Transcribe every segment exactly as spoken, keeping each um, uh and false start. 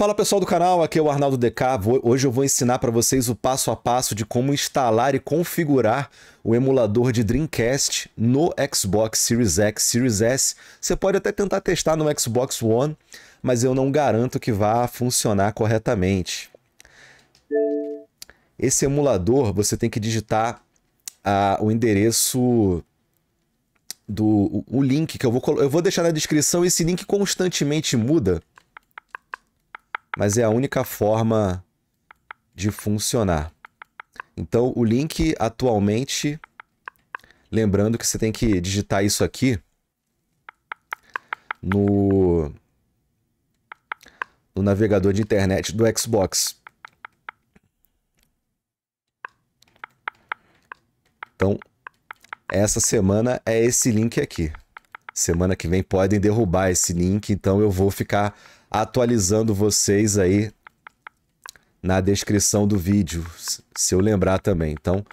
Fala pessoal do canal, aqui é o Arnaldo D K. Hoje eu vou ensinar para vocês o passo a passo de como instalar e configurar o emulador de Dreamcast no Xbox Series X, Series S. Você pode até tentar testar no Xbox One, mas eu não garanto que vá funcionar corretamente. Esse emulador você tem que digitar ah, o endereço... do o, o link que eu vou eu vou deixar na descrição. Esse link constantemente muda, mas é a única forma de funcionar. Então o link atualmente, lembrando que você tem que digitar isso aqui no, no navegador de internet do Xbox. Então essa semana é esse link aqui. Semana que vem podem derrubar esse link, então eu vou ficar atualizando vocês aí na descrição do vídeo, se eu lembrar também. Então,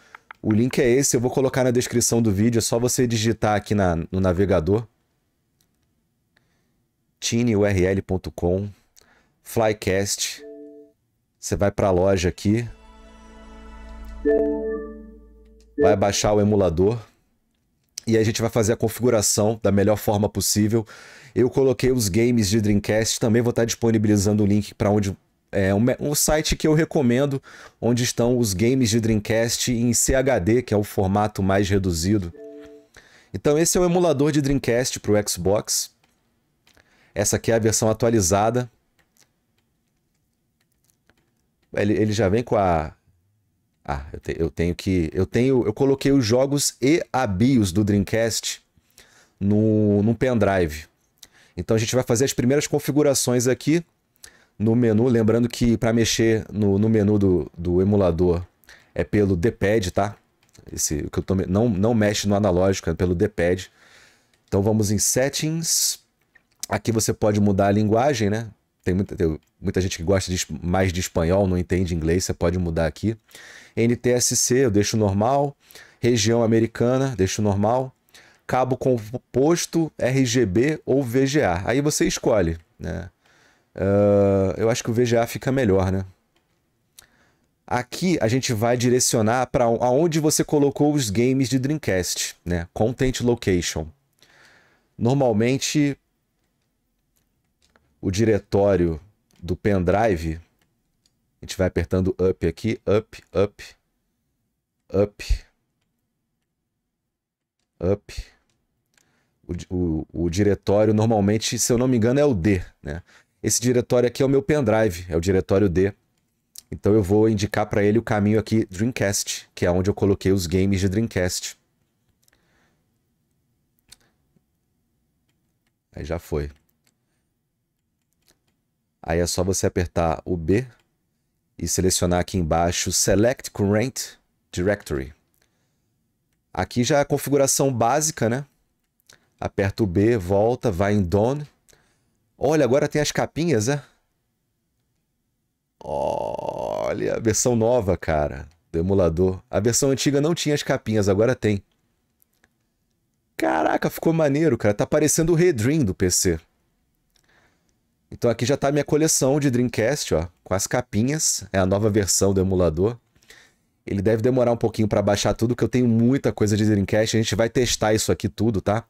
o link é esse, eu vou colocar na descrição do vídeo, é só você digitar aqui na, no navegador. tine url ponto com, Flycast, você vai para a loja aqui, vai baixar o emulador. E a gente vai fazer a configuração da melhor forma possível. Eu coloquei os games de Dreamcast. Também vou estar disponibilizando o link para onde... É um, um site que eu recomendo, onde estão os games de Dreamcast em C H D, que é o formato mais reduzido. Então esse é o emulador de Dreamcast para o Xbox. Essa aqui é a versão atualizada. Ele, ele já vem com a... Ah, eu, te, eu tenho que... Eu, tenho, eu coloquei os jogos e a BIOS do Dreamcast no, no pendrive. Então a gente vai fazer as primeiras configurações aqui no menu. Lembrando que para mexer no, no menu do, do emulador é pelo D pad, tá? Esse, que eu tô, não, não mexe no analógico, é pelo D pad. Então vamos em Settings. Aqui você pode mudar a linguagem, né? Tem muita, tem muita gente que gosta de, mais de espanhol, não entende inglês, você pode mudar aqui. N T S C, eu deixo normal. Região americana, deixo normal. Cabo composto, R G B ou V G A. Aí você escolhe, né? Uh, eu acho que o V G A fica melhor, né? Aqui a gente vai direcionar para aonde você colocou os games de Dreamcast, né? Content Location. Normalmente... o diretório do pendrive, a gente vai apertando up aqui, up, up, up, up. O, o, o diretório normalmente, se eu não me engano, é o D, né? Esse diretório aqui é o meu pendrive, é o diretório D. Então eu vou indicar para ele o caminho aqui, Dreamcast, que é onde eu coloquei os games de Dreamcast. Aí já foi. Aí é só você apertar o B e selecionar aqui embaixo Select Current Directory. Aqui já é a configuração básica, né? Aperta o B, volta, vai em Done. Olha, agora tem as capinhas, né? Olha, a versão nova, cara, do emulador. A versão antiga não tinha as capinhas, agora tem. Caraca, ficou maneiro, cara. Tá parecendo o Redream do P C. Então aqui já está a minha coleção de Dreamcast, ó, com as capinhas, é a nova versão do emulador. Ele deve demorar um pouquinho para baixar tudo, porque eu tenho muita coisa de Dreamcast, a gente vai testar isso aqui tudo, tá?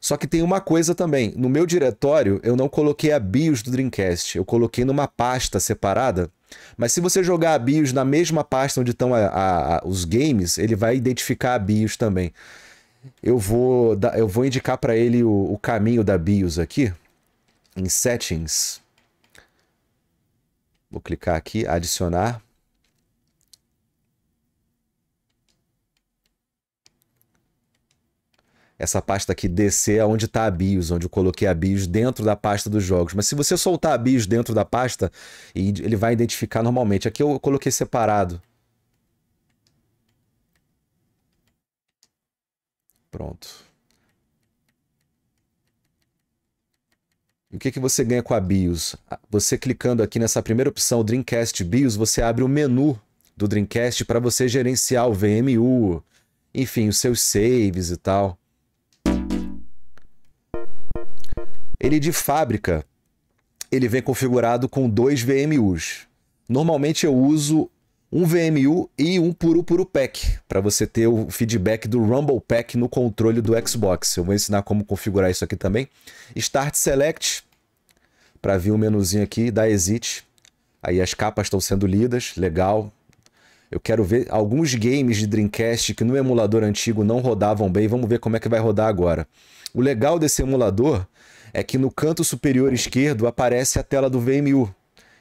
Só que tem uma coisa também, no meu diretório eu não coloquei a BIOS do Dreamcast, eu coloquei numa pasta separada, mas se você jogar a BIOS na mesma pasta onde estão a, a, a, os games, ele vai identificar a BIOS também. Eu vou, eu vou indicar para ele o, o caminho da BIOS aqui. Em Settings, vou clicar aqui, adicionar. Essa pasta aqui, D C, é onde está a BIOS, onde eu coloquei a BIOS dentro da pasta dos jogos. Mas se você soltar a BIOS dentro da pasta, ele vai identificar normalmente. Aqui eu coloquei separado. Pronto. O que, que você ganha com a BIOS? Você clicando aqui nessa primeira opção, Dreamcast BIOS, você abre o menu do Dreamcast para você gerenciar o V M U, enfim, os seus saves e tal. Ele de fábrica, ele vem configurado com dois V M Us. Normalmente eu uso um V M U e um Puru Puru Pack, para você ter o feedback do Rumble Pack no controle do Xbox. Eu vou ensinar como configurar isso aqui também. Start Select, para vir o um menuzinho aqui, dá Exit. Aí as capas estão sendo lidas, legal. Eu quero ver alguns games de Dreamcast que no emulador antigo não rodavam bem. Vamos ver como é que vai rodar agora. O legal desse emulador é que no canto superior esquerdo aparece a tela do V M U.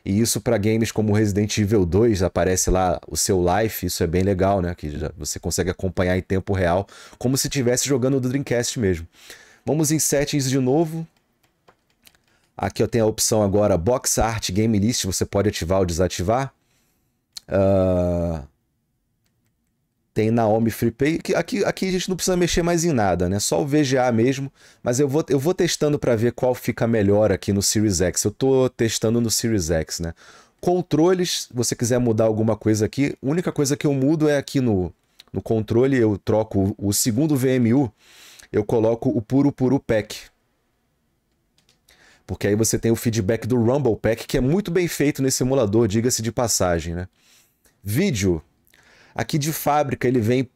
E isso para games como Resident Evil dois, aparece lá o seu life, isso é bem legal, né? Que já você consegue acompanhar em tempo real, como se estivesse jogando do Dreamcast mesmo. Vamos em Settings de novo. Aqui eu tenho a opção agora Box Art Game List, você pode ativar ou desativar. Uh... Tem Naomi Free Pay, que aqui, aqui a gente não precisa mexer mais em nada, né? Só o V G A mesmo, mas eu vou, eu vou testando para ver qual fica melhor aqui no Series X. Eu tô testando no Series X, né? Controles, se você quiser mudar alguma coisa aqui, a única coisa que eu mudo é aqui no, no controle, eu troco o, o segundo V M U, eu coloco o Puru Puru Pack. Porque aí você tem o feedback do Rumble Pack, que é muito bem feito nesse emulador, diga-se de passagem, né? Vídeo. Aqui de fábrica ele vem,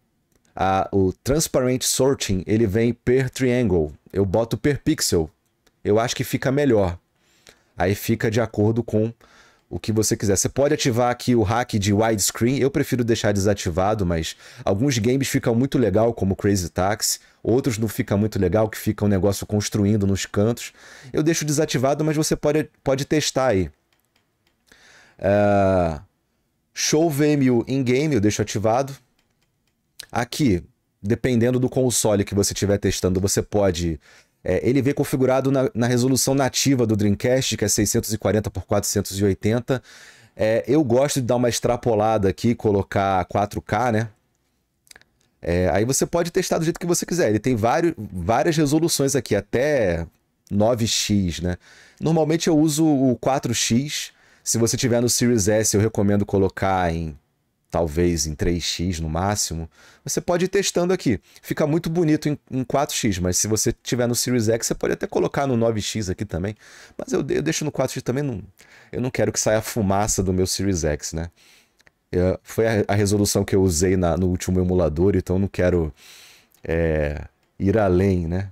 a, o Transparent Sorting, ele vem Per Triangle. Eu boto Per Pixel, eu acho que fica melhor. Aí fica de acordo com o que você quiser. Você pode ativar aqui o hack de widescreen, eu prefiro deixar desativado, mas alguns games ficam muito legal, como Crazy Taxi. Outros não ficam muito legal, que fica um negócio construindo nos cantos. Eu deixo desativado, mas você pode, pode testar aí. Uh... Show V M U in-game, eu deixo ativado. Aqui, dependendo do console que você estiver testando, você pode... É, ele vem configurado na, na resolução nativa do Dreamcast, que é seiscentos e quarenta por quatrocentos e oitenta. É, eu gosto de dar uma extrapolada aqui, colocar quatro K, né? É, aí você pode testar do jeito que você quiser. Ele tem vários, várias resoluções aqui, até nove X, né? Normalmente eu uso o quatro X... Se você tiver no Series S, eu recomendo colocar em, talvez, em três X no máximo. Você pode ir testando aqui. Fica muito bonito em, em quatro X, mas se você tiver no Series X, você pode até colocar no nove X aqui também. Mas eu, eu deixo no quatro X também, não, eu não quero que saia fumaça do meu Series X, né? Eu, foi a, a resolução que eu usei na, no último emulador, então eu não quero é, ir além, né?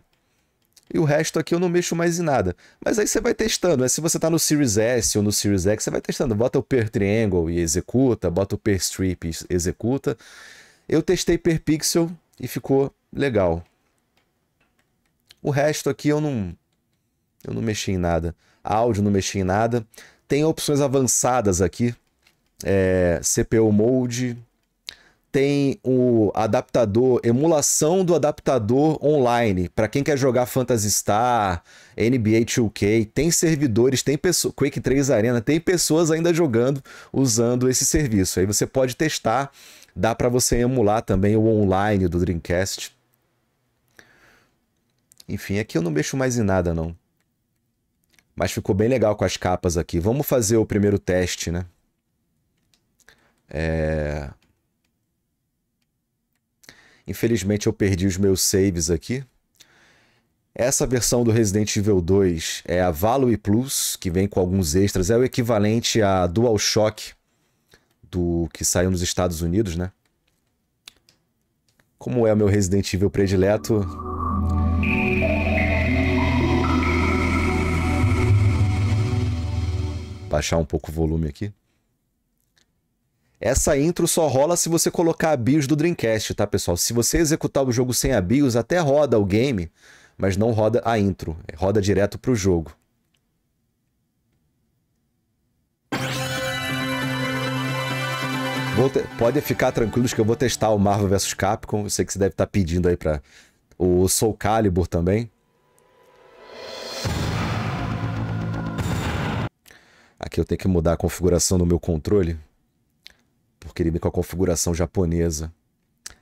E o resto aqui eu não mexo mais em nada. Mas aí você vai testando, né? Se você tá no Series S ou no Series X, você vai testando. Bota o Per Triangle e executa, bota o Per Strip e executa. Eu testei Per Pixel e ficou legal. O resto aqui eu não, eu não mexi em nada. Áudio não mexi em nada. Tem opções avançadas aqui. É... C P U Mode. Tem o adaptador, emulação do adaptador online. Para quem quer jogar Phantasy Star, N B A dois K, tem servidores, tem pessoas, Quake três Arena, tem pessoas ainda jogando usando esse serviço. Aí você pode testar, dá para você emular também o online do Dreamcast. Enfim, aqui eu não mexo mais em nada não. Mas ficou bem legal com as capas aqui. Vamos fazer o primeiro teste, né? É... Infelizmente eu perdi os meus saves aqui. Essa versão do Resident Evil dois é a Value Plus, que vem com alguns extras. É o equivalente à DualShock, do que saiu nos Estados Unidos, né? Como é o meu Resident Evil predileto... Baixar um pouco o volume aqui. Essa intro só rola se você colocar a BIOS do Dreamcast, tá, pessoal? Se você executar o jogo sem a BIOS, até roda o game, mas não roda a intro. Roda direto pro jogo. Vou te... Pode ficar tranquilos que eu vou testar o Marvel versus Capcom. Eu sei que você deve estar pedindo aí pra... O Soul Calibur também. Aqui eu tenho que mudar a configuração do meu controle. Porque ele vem com a configuração japonesa.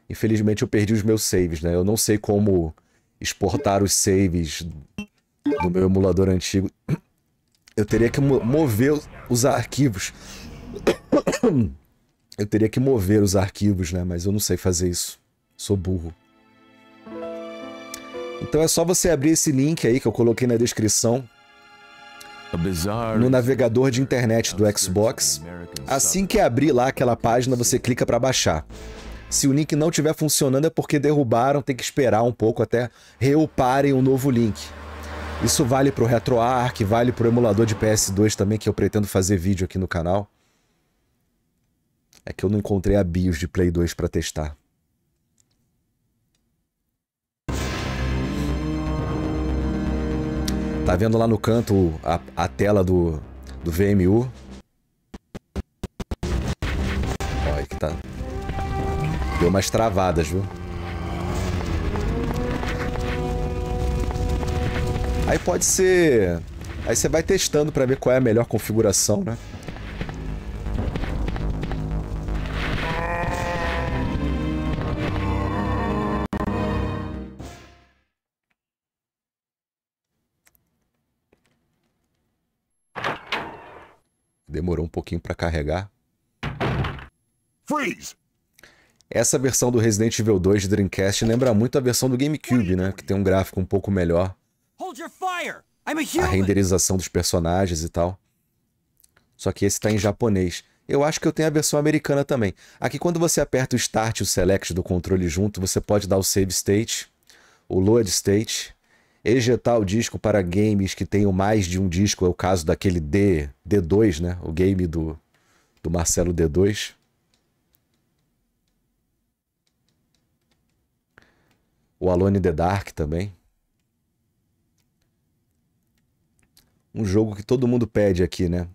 Infelizmente eu perdi os meus saves, né? Eu não sei como exportar os saves do meu emulador antigo. Eu teria que mover os arquivos. Eu teria que mover os arquivos, né? Mas eu não sei fazer isso. Sou burro. Então é só você abrir esse link aí que eu coloquei na descrição. no navegador de internet do Xbox. Assim que abrir lá aquela página, você clica para baixar. Se o link não estiver funcionando é porque derrubaram, tem que esperar um pouco até reuparem um novo link. Isso vale para o RetroArch, vale para o emulador de P S dois também, que eu pretendo fazer vídeo aqui no canal. É que eu não encontrei a BIOS de Play dois para testar. Tá vendo lá no canto a, a tela do, do V M U? Olha que tá... Deu umas travadas, viu? Aí pode ser... Aí você vai testando pra ver qual é a melhor configuração, né? Demorou um pouquinho pra carregar. Freeze! Essa versão do Resident Evil dois de Dreamcast lembra muito a versão do GameCube, né? Que tem um gráfico um pouco melhor. A renderização dos personagens e tal. Só que esse tá em japonês. Eu acho que eu tenho a versão americana também. Aqui quando você aperta o Start e o Select do controle junto, você pode dar o Save State, o Load State, ejetar o disco para games que tenham mais de um disco. É o caso daquele D, D dois, né? O game do, do Marcelo D dois. O Alone in the Dark também. Um jogo que todo mundo pede aqui, né?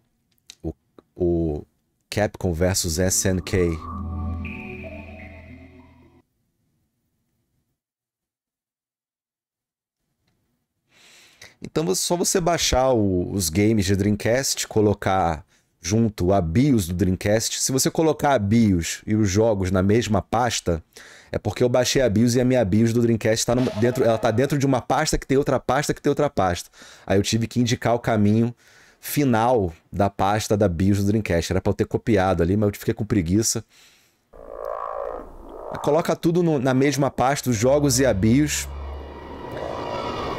O, o Capcom versus S N K. Então é só você baixar o, os games de Dreamcast, colocar junto a BIOS do Dreamcast. Se você colocar a BIOS e os jogos na mesma pasta, é porque eu baixei a BIOS e a minha BIOS do Dreamcast tá no, dentro, ela tá dentro de uma pasta que tem outra pasta que tem outra pasta. Aí eu tive que indicar o caminho final da pasta da BIOS do Dreamcast. Era para eu ter copiado ali, mas eu fiquei com preguiça. Coloca tudo no, na mesma pasta, os jogos e a BIOS.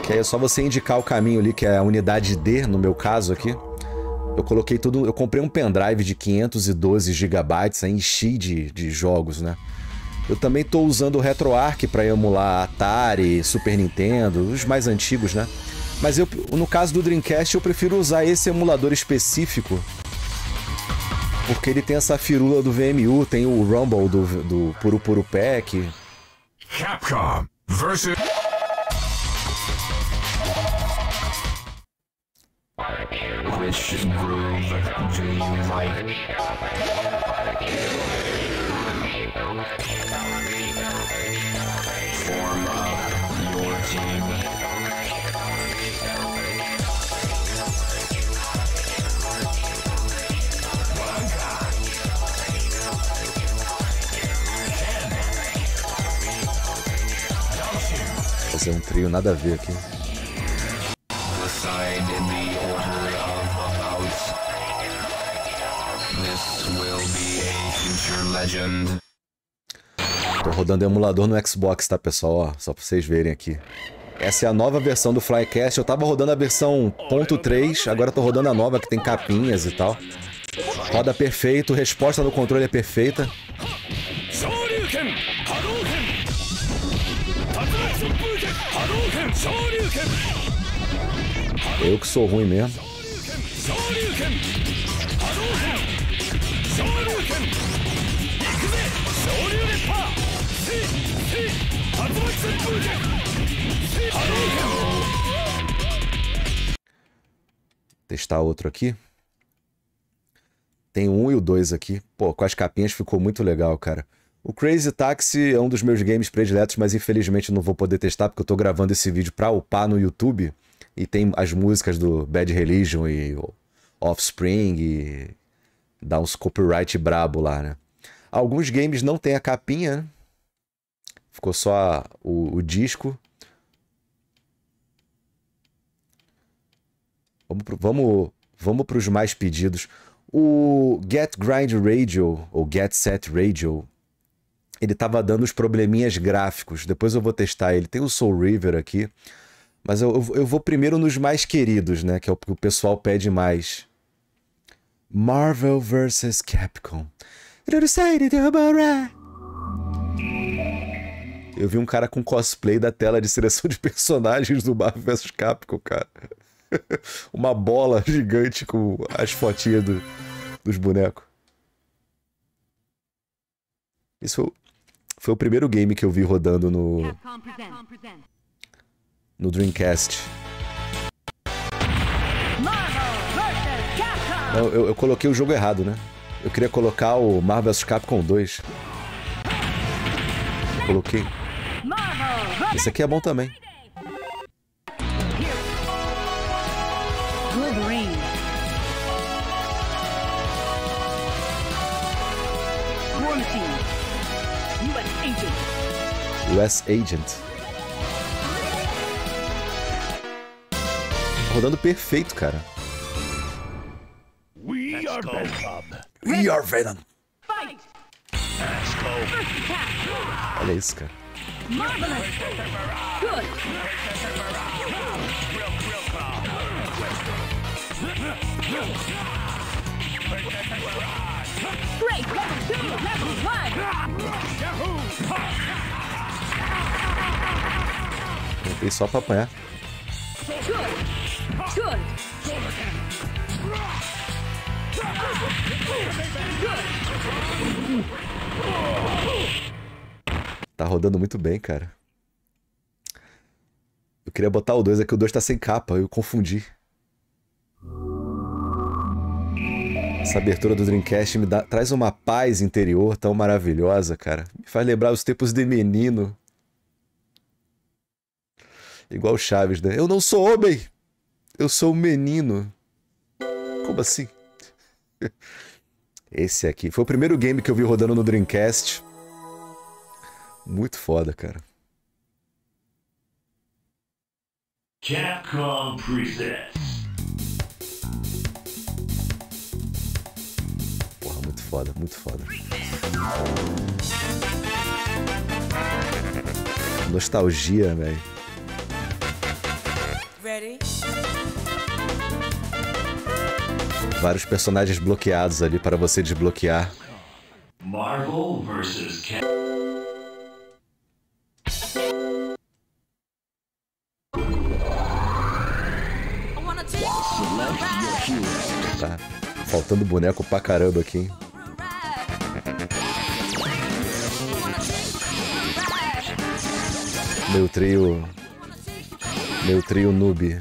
Que aí é só você indicar o caminho ali, que é a unidade D, no meu caso aqui. Eu coloquei tudo, eu comprei um pendrive de quinhentos e doze gigabytes, aí enchi de, de jogos, né? Eu também tô usando o RetroArch para emular Atari, Super Nintendo, os mais antigos, né? Mas eu, no caso do Dreamcast, eu prefiro usar esse emulador específico, porque ele tem essa firula do V M U, tem o Rumble do, do Puru Puru Pack. Capcom versus... Which groove do you like? Form up your team. Fazer um trio nada a ver aqui. Tô rodando emulador no Xbox, tá, pessoal? Ó, só pra vocês verem aqui. Essa é a nova versão do Flycast. Eu tava rodando a versão ponto três, agora tô rodando a nova, que tem capinhas e tal. Roda perfeito, resposta no controle é perfeita. Eu que sou ruim mesmo. Testar outro aqui. Tem um e o dois aqui. Pô, com as capinhas ficou muito legal, cara. O Crazy Taxi é um dos meus games prediletos, mas infelizmente não vou poder testar porque eu tô gravando esse vídeo pra upar no YouTube. E tem as músicas do Bad Religion e Offspring e... Dá uns copyright brabo lá, né? Alguns games não tem a capinha, né? Ficou só o, o disco. Vamos para vamos, vamos os mais pedidos. O Get Grind Radio, ou Get Set Radio, ele tava dando os probleminhas gráficos. Depois eu vou testar ele. Tem o Soul River aqui. Mas eu, eu vou primeiro nos mais queridos, né? Que é o que o pessoal pede mais. Marvel versus Capcom. Eu vi um cara com cosplay da tela de seleção de personagens do Marvel versus Capcom, cara. Uma bola gigante com as fotinhas do, dos bonecos. Isso foi o primeiro game que eu vi rodando no... no Dreamcast. Não, eu, eu coloquei o jogo errado, né? Eu queria colocar o Marvel versus. Capcom dois. Eu coloquei. Esse aqui é bom também. U S Agent. Rodando perfeito, cara. We are Venom. We are Venom. Olha isso, cara. Tem só pra apanhar. Tá rodando muito bem, cara. Eu queria botar o dois, é que o dois tá sem capa, eu confundi. Essa abertura do Dreamcast me dá, traz uma paz interior tão maravilhosa, cara. Me faz lembrar os tempos de menino. Igual o Chaves, né? Eu não sou homem! Eu sou um menino. Como assim? Esse aqui. Foi o primeiro game que eu vi rodando no Dreamcast. Muito foda, cara. Capcom Presents. Porra, muito foda, muito foda. Nostalgia, velho. Vários personagens bloqueados ali para você desbloquear. Marvel versus Capcom. Tá faltando boneco pra caramba aqui, hein? Meu trio... Meu trio noob.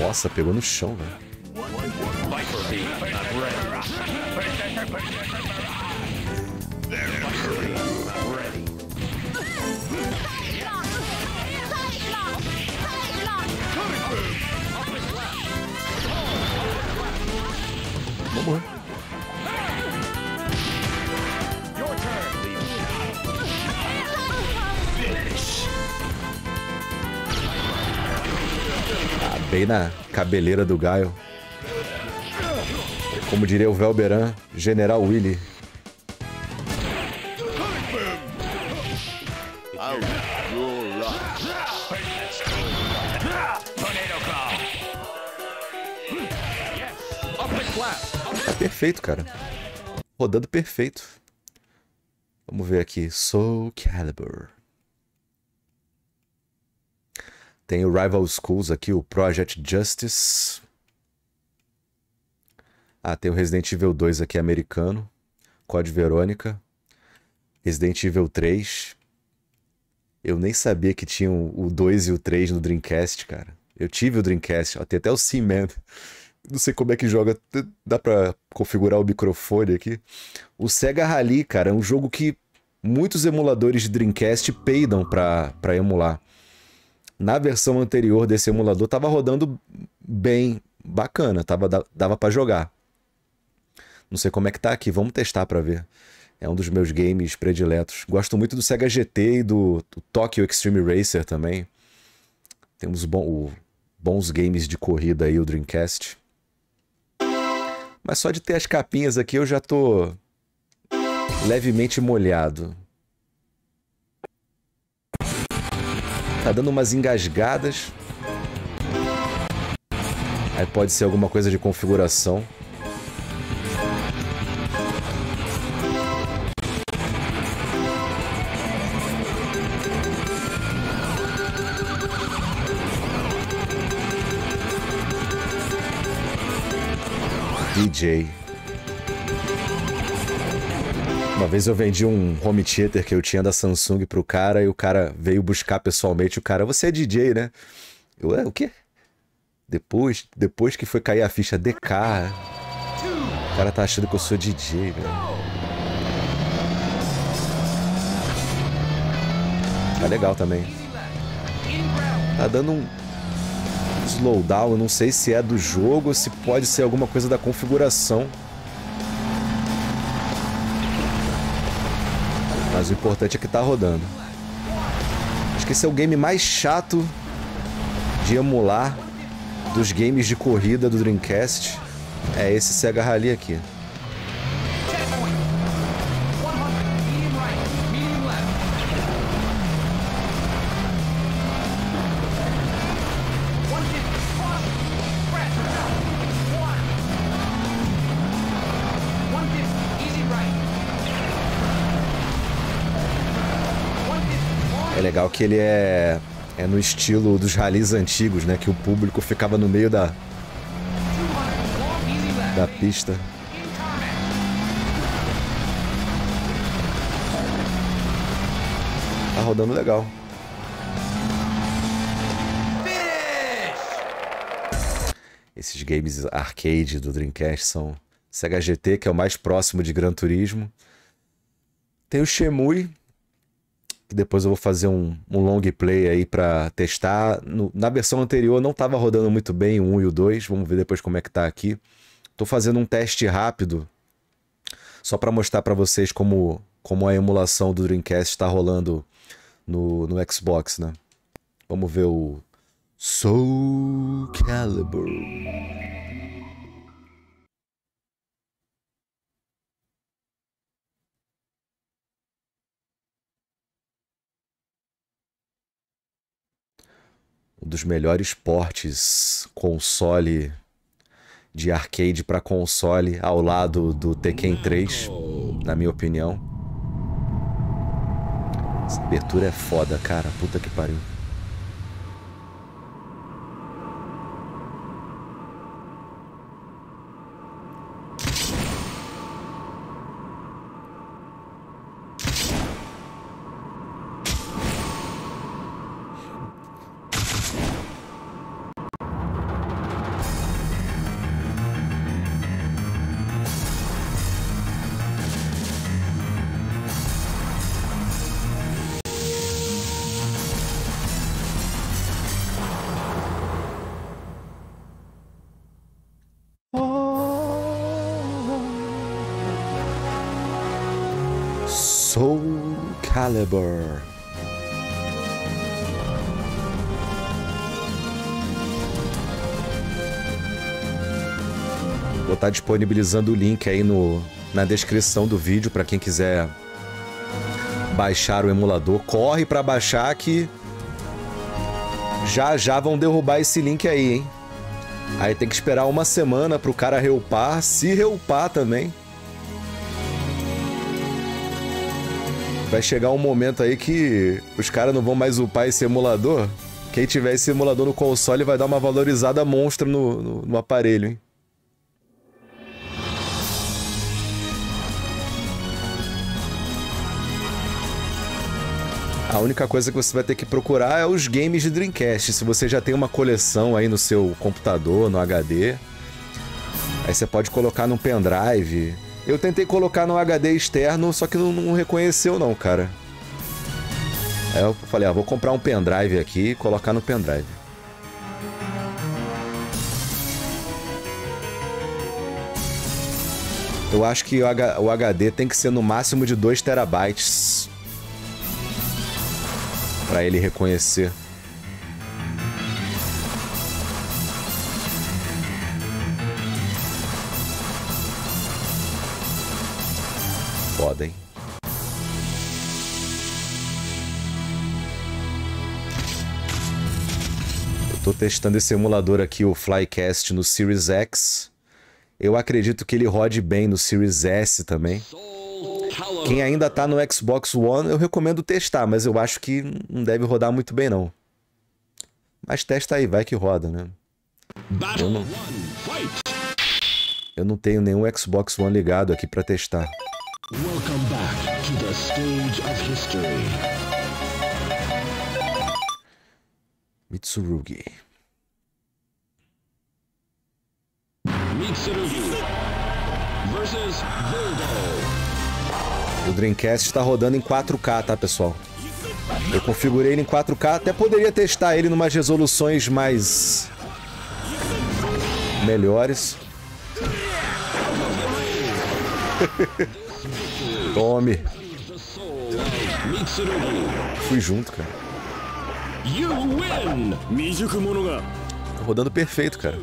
Nossa, pegou no chão, velho. Vamos morrer. Ah, bem na cabeleira do Gaio. Como diria o Velberan, General Willy. Tá perfeito, cara. Rodando perfeito. Vamos ver aqui. Soul Calibur. Tem o Rival Schools aqui, o Project Justice. Ah, tem o Resident Evil dois aqui, americano. Code Veronica. Resident Evil três. Eu nem sabia que tinham o dois e o três no Dreamcast, cara. Eu tive o Dreamcast, ó, tem até o Seaman. Não sei como é que joga, dá pra configurar o microfone aqui. O SEGA Rally, cara, é um jogo que muitos emuladores de Dreamcast peidam pra, pra emular. na versão anterior desse emulador estava rodando bem bacana, tava, dava para jogar. Não sei como é que tá aqui, vamos testar para ver. É um dos meus games prediletos. Gosto muito do SEGA G T e do, do Tokyo Extreme Racer também. Temos bom, o, bons games de corrida aí, o Dreamcast. Mas só de ter as capinhas aqui eu já tô levemente molhado. Tá dando umas engasgadas. Aí pode ser alguma coisa de configuração. D J. Uma vez eu vendi um home theater que eu tinha da Samsung pro cara e o cara veio buscar pessoalmente. O cara, você é D J, né? Eu, é, o quê? Depois, depois que foi cair a ficha D K, o cara tá achando que eu sou D J, velho. Tá legal também. Tá dando um slowdown, eu não sei se é do jogo ou se pode ser alguma coisa da configuração. Mas o importante é que tá rodando. Acho que esse é o game mais chato de emular dos games de corrida do Dreamcast. É esse SEGA Rally aqui. É legal que ele é, é no estilo dos rallies antigos, né? Que o público ficava no meio da, da pista. Tá rodando legal. Esses games arcade do Dreamcast são SEGA G T, que é o mais próximo de Gran Turismo. Tem o Shemui, que depois eu vou fazer um, um long play aí pra testar. No, na versão anterior não tava rodando muito bem o um e o dois. Vamos ver depois como é que tá aqui. Tô fazendo um teste rápido, só pra mostrar pra vocês como, como a emulação do Dreamcast tá rolando no, no Xbox, né? Vamos ver o Soul Calibur. Um dos melhores portes console de arcade para console, ao lado do Tekken três, na minha opinião. Essa abertura é foda, cara. Puta que pariu. Calibur. Vou estar disponibilizando o link aí no, na descrição do vídeo para quem quiser baixar o emulador. Corre para baixar que já já vão derrubar esse link aí, hein? Aí tem que esperar uma semana pro cara reupar, se reupar também. Vai chegar um momento aí que os caras não vão mais upar esse emulador. Quem tiver esse emulador no console vai dar uma valorizada monstra no, no, no aparelho, hein? A única coisa que você vai ter que procurar é os games de Dreamcast. Se você já tem uma coleção aí no seu computador, no H D, aí você pode colocar num pendrive. Eu tentei colocar no H D externo, só que não, não reconheceu não, cara. Aí eu falei, ah, vou comprar um pendrive aqui e colocar no pendrive. Eu acho que o H D tem que ser no máximo de dois terabytes para ele reconhecer. Foda, hein? Eu tô testando esse emulador aqui, o Flycast, no Series X. Eu acredito que ele rode bem no Series S também. Quem ainda tá no Xbox One, eu recomendo testar, mas eu acho que não deve rodar muito bem, não. Mas testa aí, vai que roda, né? Eu não, eu não tenho nenhum Xbox One ligado aqui pra testar. Mitsurugi. O Dreamcast está rodando em quatro K, tá, pessoal? Eu configurei ele em quatro K, até poderia testar ele em umas resoluções mais melhores. Tome. Fui junto, cara. Tô rodando perfeito, cara.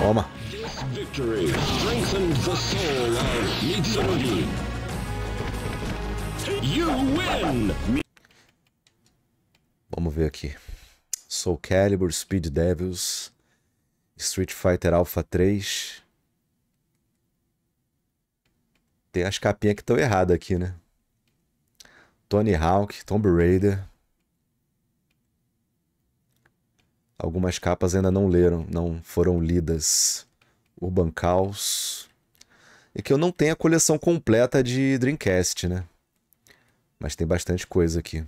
Toma. Vamos ver aqui. Soul Calibur, Speed Devils, Street Fighter Alpha três. Tem as capinhas que estão erradas aqui, né? Tony Hawk, Tomb Raider. Algumas capas ainda não leram, não foram lidas. Urban Chaos. É que eu não tenho a coleção completa de Dreamcast, né? Mas tem bastante coisa aqui.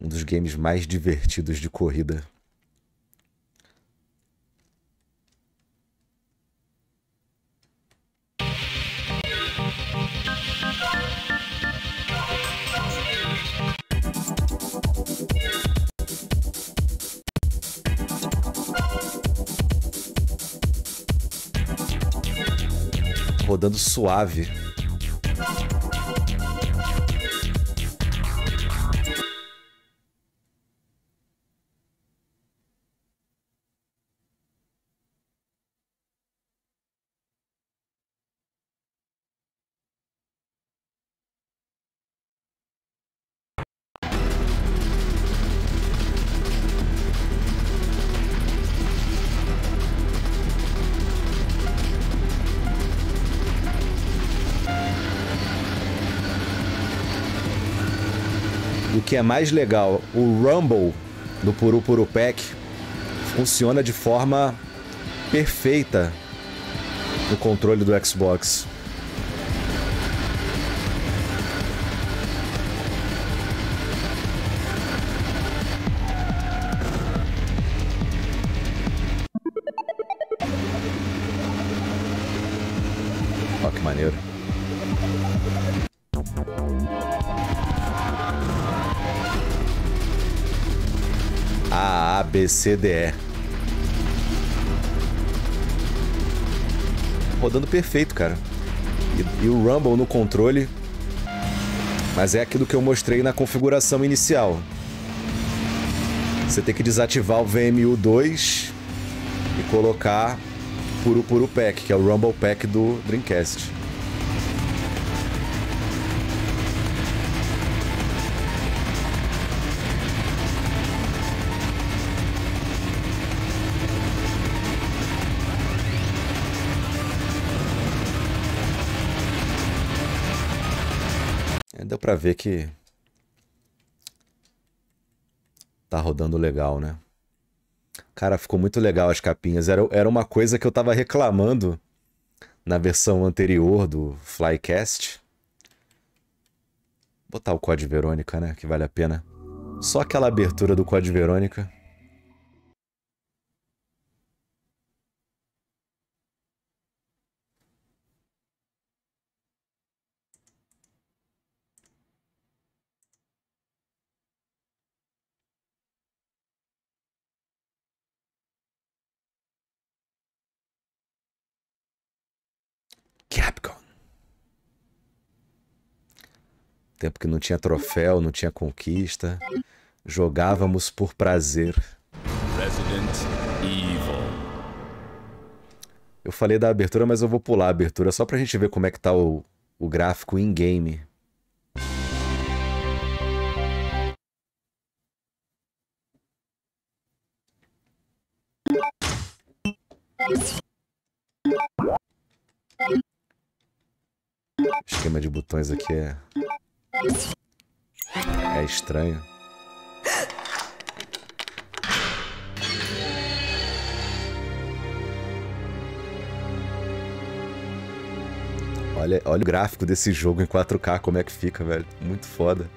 Um dos games mais divertidos de corrida. Rodando suave. Que é mais legal, o Rumble do Puru Puru Pack funciona de forma perfeita no controle do Xbox. Ó, que maneiro. B C D E. Rodando perfeito, cara. E, e o Rumble no controle. Mas é aquilo que eu mostrei na configuração inicial. Você tem que desativar o V M U dois e colocar Puru Puru Pack, que é o Rumble Pack do Dreamcast. É, deu pra ver que tá rodando legal, né? Cara, ficou muito legal as capinhas. Era, era uma coisa que eu tava reclamando na versão anterior do Flycast. Vou botar o Code Veronica, né? Que vale a pena. Só aquela abertura do Code Veronica. Capcom. Tempo que não tinha troféu, não tinha conquista. Jogávamos por prazer. Resident Evil. Eu falei da abertura, mas eu vou pular a abertura só pra gente ver como é que tá o, o gráfico in-game. Esquema de botões aqui é... é estranho. Olha, olha o gráfico desse jogo em quatro K, como é que fica, velho. Muito foda.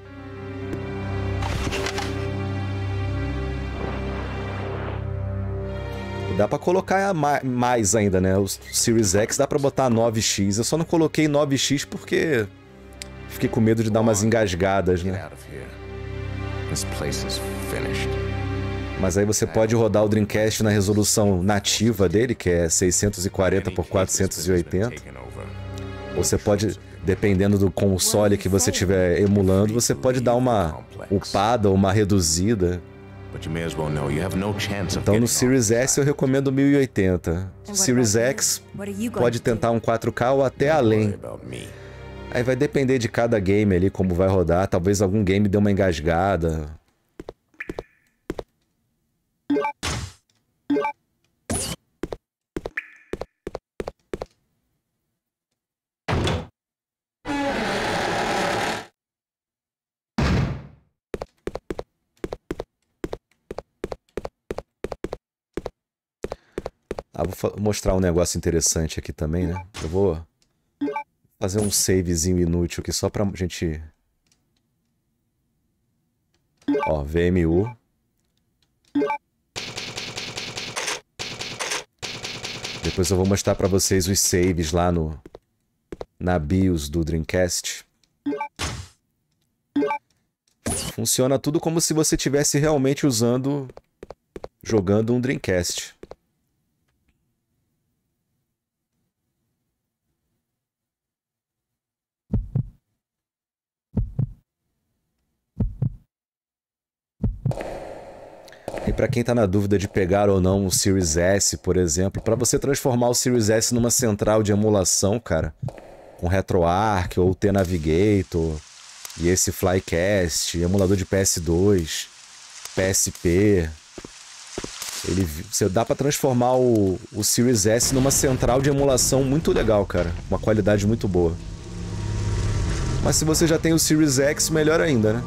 Dá pra colocar mais ainda, né? O Series X dá pra botar nove X. Eu só não coloquei nove X porque fiquei com medo de dar umas engasgadas, né? Mas aí você pode rodar o Dreamcast na resolução nativa dele, que é seiscentos e quarenta por quatrocentos e oitenta. Ou você pode, dependendo do console que você estiver emulando, você pode dar uma upada ou uma reduzida. Então no Series S eu recomendo mil e oitenta. Series X pode tentar um quatro K ou até além. Aí vai depender de cada game ali como vai rodar. Talvez algum game dê uma engasgada. Ah, vou mostrar um negócio interessante aqui também, né? Eu vou fazer um savezinho inútil aqui só pra gente... Ó, V M U. Depois eu vou mostrar pra vocês os saves lá no... na BIOS do Dreamcast. Funciona tudo como se você estivesse realmente usando... jogando um Dreamcast. E para quem tá na dúvida de pegar ou não o Series S, por exemplo, para você transformar o Series S numa central de emulação, cara, com RetroArch ou T-Navigator, e esse Flycast, emulador de P S dois, P S P, ele, você dá para transformar o, o Series S numa central de emulação muito legal, cara, uma qualidade muito boa. Mas se você já tem o Series X, melhor ainda, né?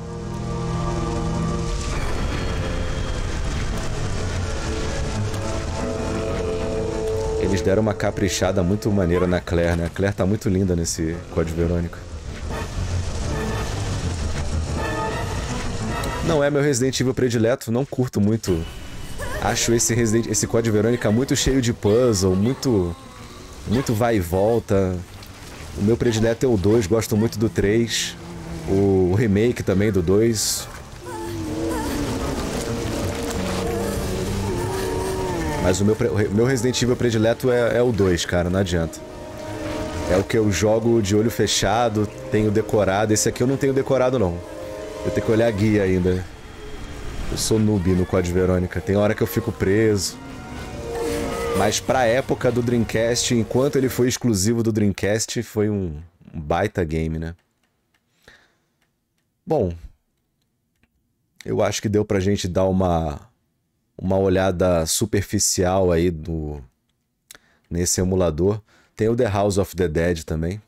Eles deram uma caprichada muito maneira na Claire, né? A Claire tá muito linda nesse Code Veronica. Não é meu Resident Evil predileto, não curto muito. Acho esse, Resident... esse Code Veronica muito cheio de puzzle, muito... muito vai e volta. O meu predileto é o dois, gosto muito do três. O remake também do dois. Mas o meu, o meu Resident Evil predileto é, é o dois, cara, não adianta. É o que eu jogo de olho fechado, tenho decorado. Esse aqui eu não tenho decorado, não. Eu tenho que olhar a guia ainda. Eu sou noob no Code Veronica, tem hora que eu fico preso. Mas pra época do Dreamcast, enquanto ele foi exclusivo do Dreamcast, foi um, um baita game, né? Bom, eu acho que deu pra gente dar uma... uma olhada superficial aí do... nesse emulador. Tem o The House of the Dead também.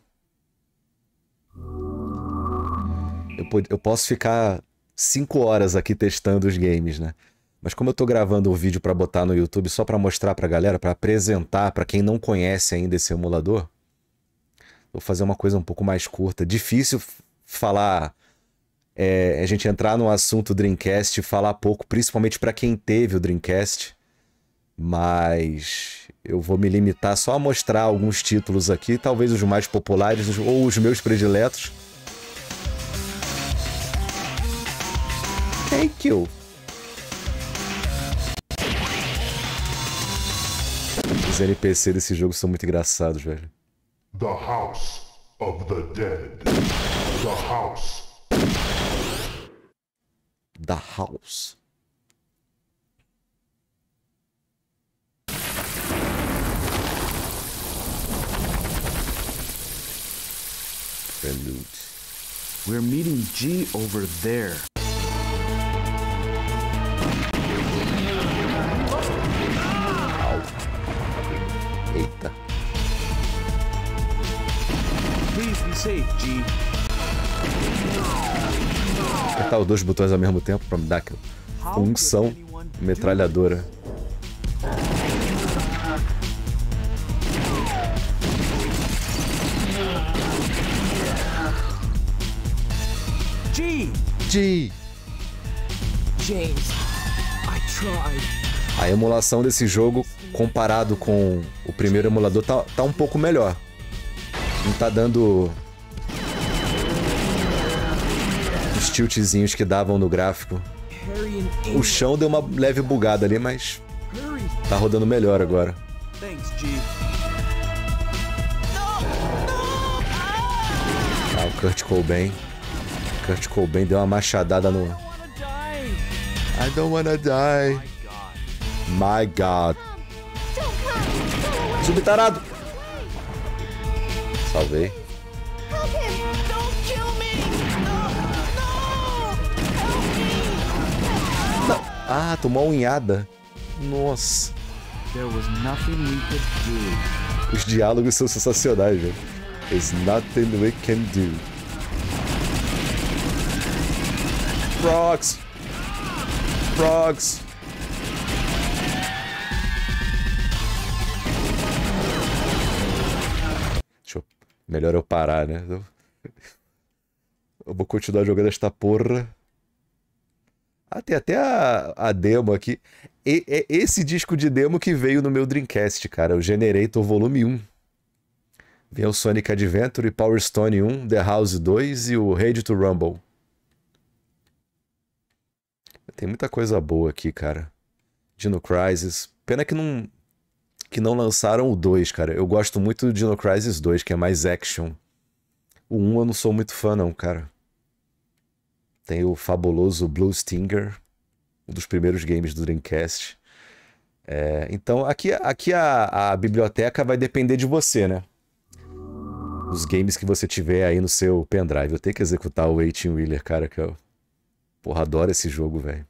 eu, eu posso ficar cinco horas aqui testando os games, né? Mas como eu tô gravando um vídeo para botar no YouTube só para mostrar pra galera, para apresentar para quem não conhece ainda esse emulador, vou fazer uma coisa um pouco mais curta. Difícil falar, é, a gente entrar no assunto Dreamcast e falar pouco, principalmente para quem teve o Dreamcast, mas eu vou me limitar só a mostrar alguns títulos aqui, talvez os mais populares ou os meus prediletos. Thank you! Os N P C desse jogo são muito engraçados, velho. The House of the Dead. The House. The House. Prelude. We're meeting G over there. Eita. Please be safe, G. Vou apertar os dois botões ao mesmo tempo pra me dar aquela unção metralhadora. G. G. James, I tried. A emulação desse jogo, comparado com o primeiro emulador, tá, tá um pouco melhor. Não tá dando os tiltzinhos que davam no gráfico. O chão deu uma leve bugada ali, mas tá rodando melhor agora. Ah, o Kurt Cobain. O Kurt Cobain deu uma machadada no... I don't wanna die. My God. Subtarado. Salvei. Não. Ah, tomou uma unhada. Nossa. Os diálogos são sensacionais, velho. There's nothing we can do. Frogs. Frogs. Melhor eu parar, né? Eu vou continuar jogando esta porra. Ah, tem até a, a demo aqui. E, é esse disco de demo que veio no meu Dreamcast, cara. O Generator Volume um. Vem o Sonic Adventure, Power Stone um, The House dois e o Ready to Rumble. Tem muita coisa boa aqui, cara. Dino Crisis. Pena que não... que não lançaram o dois, cara. Eu gosto muito do Dino Crisis dois, que é mais action. O um eu não sou muito fã, não, cara. Tem o fabuloso Blue Stinger, um dos primeiros games do Dreamcast. É, então, aqui, aqui a, a biblioteca vai depender de você, né? Os games que você tiver aí no seu pendrive. Eu tenho que executar o eighteen wheeler, cara, que eu... Porra, adoro esse jogo, velho.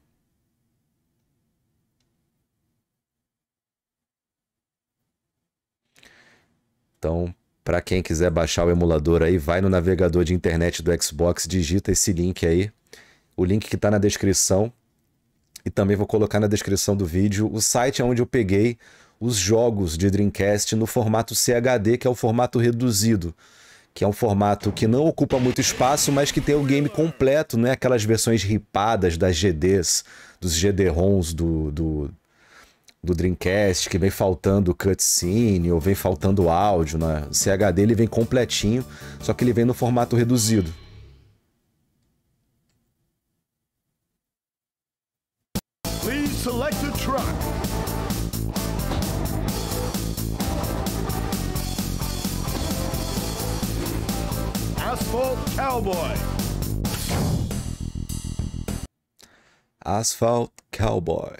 Então, para quem quiser baixar o emulador aí, vai no navegador de internet do Xbox, digita esse link aí. O link que tá na descrição. E também vou colocar na descrição do vídeo o site onde eu peguei os jogos de Dreamcast no formato C H D, que é o formato reduzido. Que é um formato que não ocupa muito espaço, mas que tem o game completo, né? Aquelas versões ripadas das G Ds, dos G D ROMs do... do do Dreamcast, que vem faltando cutscene ou vem faltando áudio, né? O C H D ele vem completinho, só que ele vem no formato reduzido. Please select the truck. Asphalt Cowboy. Asphalt Cowboy.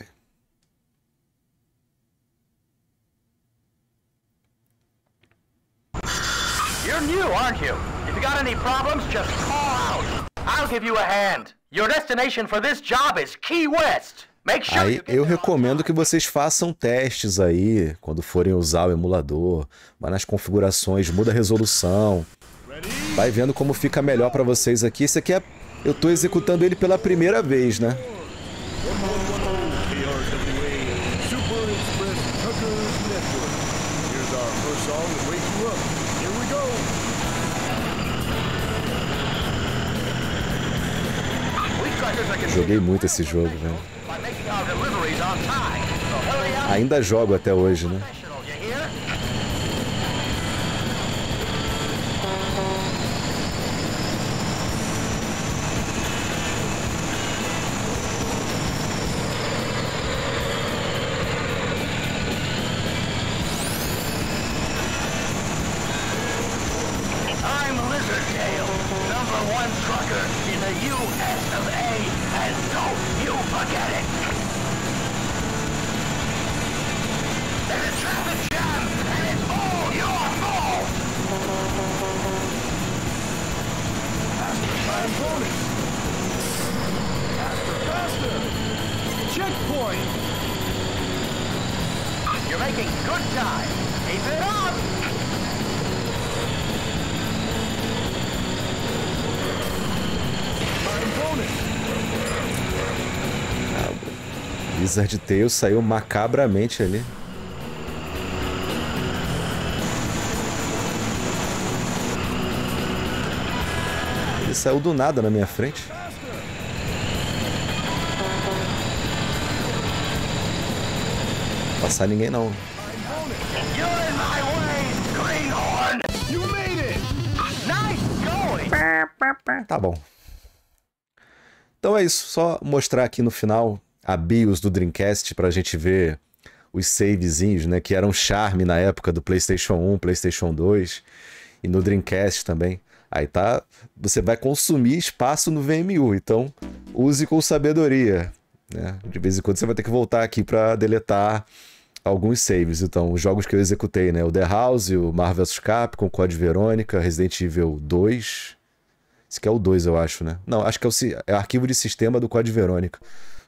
You're new, aren't you? If you got any problems, just call out. I'll give you a hand. Your destination for this job is Key West. Make sure aí, eu recomendo que vocês façam testes aí, quando forem usar o emulador. Vai nas configurações, muda a resolução. Vai vendo como fica melhor pra vocês aqui. Isso aqui é eu tô executando ele pela primeira vez, né? Joguei muito esse jogo, velho. Ainda jogo até hoje, né? Blizzard Tales saiu macabramente ali. Ele saiu do nada na minha frente. Passar ninguém não. Tá bom. Então é isso, só mostrar aqui no final a BIOS do Dreamcast para a gente ver os savezinhos, né, que eram um charme na época do PlayStation um, PlayStation dois e no Dreamcast também. Aí tá, você vai consumir espaço no V M U, então use com sabedoria, né? De vez em quando você vai ter que voltar aqui para deletar alguns saves. Então, os jogos que eu executei, né, o The House, o Marvel versus Capcom, Code Veronica, Resident Evil dois. Esse aqui é o dois, eu acho, né? Não, acho que é o, é o arquivo de sistema do Code Veronica.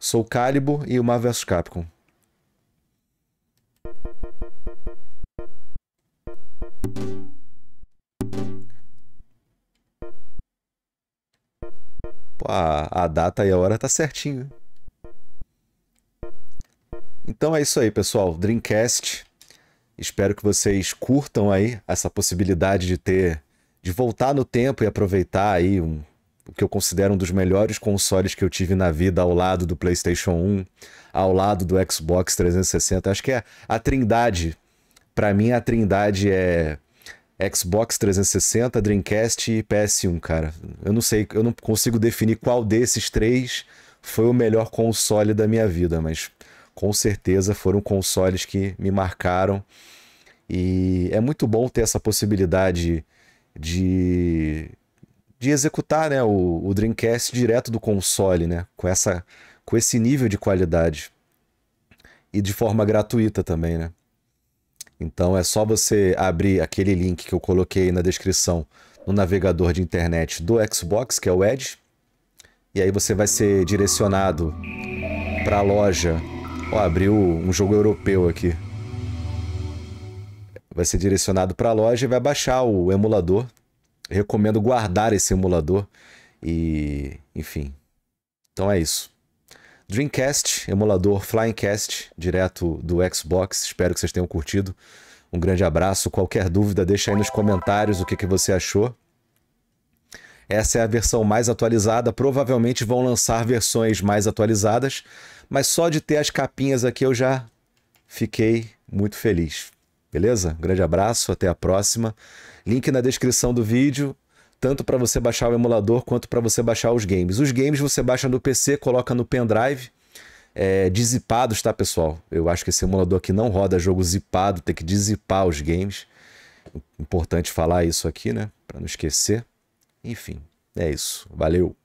Soul Calibur e o Marvel versus Capcom. Pô, a, a data e a hora tá certinho. Então é isso aí, pessoal. Dreamcast. Espero que vocês curtam aí essa possibilidade de ter, de voltar no tempo e aproveitar aí um, o que eu considero um dos melhores consoles que eu tive na vida, ao lado do PlayStation um, ao lado do Xbox trezentos e sessenta. Acho que é a trindade. Para mim, a trindade é Xbox trezentos e sessenta, Dreamcast e P S um, cara. Eu não sei, eu não consigo definir qual desses três foi o melhor console da minha vida, mas com certeza foram consoles que me marcaram. E é muito bom ter essa possibilidade de... de executar, né, o, o Dreamcast direto do console, né, com, essa, com esse nível de qualidade e de forma gratuita também, né. Então é só você abrir aquele link que eu coloquei na descrição no navegador de internet do Xbox, que é o Edge, e aí você vai ser direcionado para a loja. Ó, abriu um jogo europeu aqui. Vai ser direcionado para a loja e vai baixar o emulador. Recomendo guardar esse emulador e, enfim, então é isso. Dreamcast, emulador Flycast, direto do Xbox. Espero que vocês tenham curtido. Um grande abraço. Qualquer dúvida, deixa aí nos comentários o que, que você achou. Essa é a versão mais atualizada. Provavelmente vão lançar versões mais atualizadas, mas só de ter as capinhas aqui eu já fiquei muito feliz. Beleza? Um grande abraço, até a próxima. Link na descrição do vídeo, tanto para você baixar o emulador quanto para você baixar os games. Os games você baixa no P C, coloca no pendrive, é, dizipados, tá, pessoal? Eu acho que esse emulador aqui não roda jogo zipado, tem que dizipar os games. Importante falar isso aqui, né? Para não esquecer. Enfim, é isso. Valeu!